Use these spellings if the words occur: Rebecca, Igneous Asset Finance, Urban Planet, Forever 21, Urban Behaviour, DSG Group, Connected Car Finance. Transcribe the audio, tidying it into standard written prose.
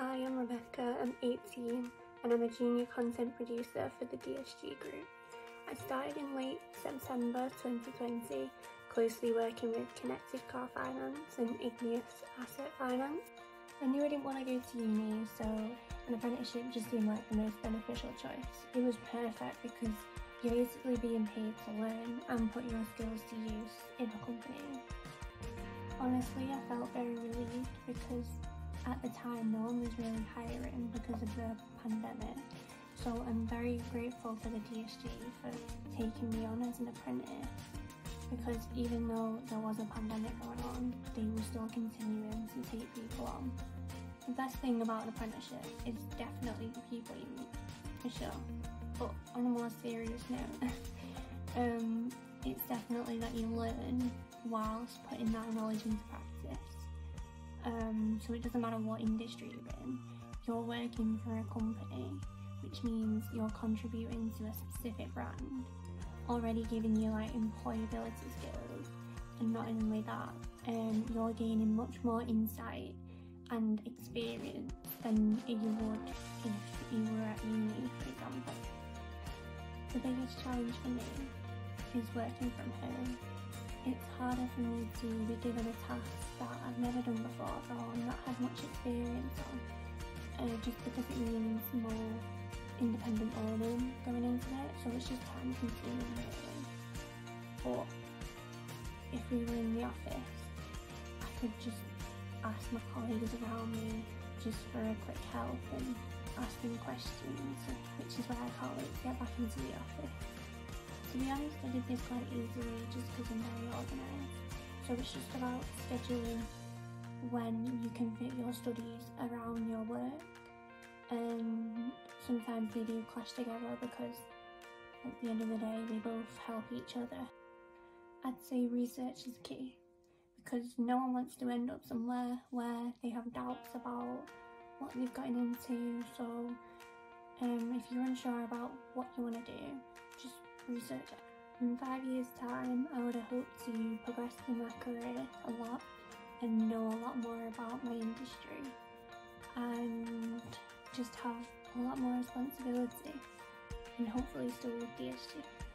Hi, I'm Rebecca, I'm 18, and I'm a junior content producer for the DSG Group. I started in late September 2020, closely working with Connected Car Finance and Igneous Asset Finance. I knew I didn't want to go to uni, so an apprenticeship just seemed like the most beneficial choice. It was perfect because you're basically being paid to learn and put your skills to use in a company. Honestly, I felt very relieved because at the time no one was really hiring because of the pandemic. So I'm very grateful to the DSG for taking me on as an apprentice, because even though there was a pandemic going on, they were still continuing to take people on. The best thing about an apprenticeship is definitely the people you meet, for sure. But on a more serious note, it's definitely that you learn whilst putting that knowledge into practice. So it doesn't matter what industry you're in, you're working for a company, which means you're contributing to a specific brand, already giving you like employability skills. And not only that, you're gaining much more insight and experience than you would if you were at uni, for example. The biggest challenge for me is working from home. It's harder for me to be given a task that I've never done before or not had much experience on, just because it means more independent learning going into it, so it's just time consuming really. But if we were in the office, I could just ask my colleagues around me just for a quick help and asking questions, which is why I can't wait to get back into the office. To be honest, I did this quite easily just because I'm very organised, so it's just about scheduling when you can fit your studies around your work. And sometimes they do clash together because at the end of the day they both help each other. I'd say research is key, because no one wants to end up somewhere where they have doubts about what they've gotten into, so if you're unsure about what you want to do, just research it. In 5 years' time, I would have hoped to progress in my career a lot and know a lot more about my industry and just have a lot more responsibility, and hopefully still with DSG.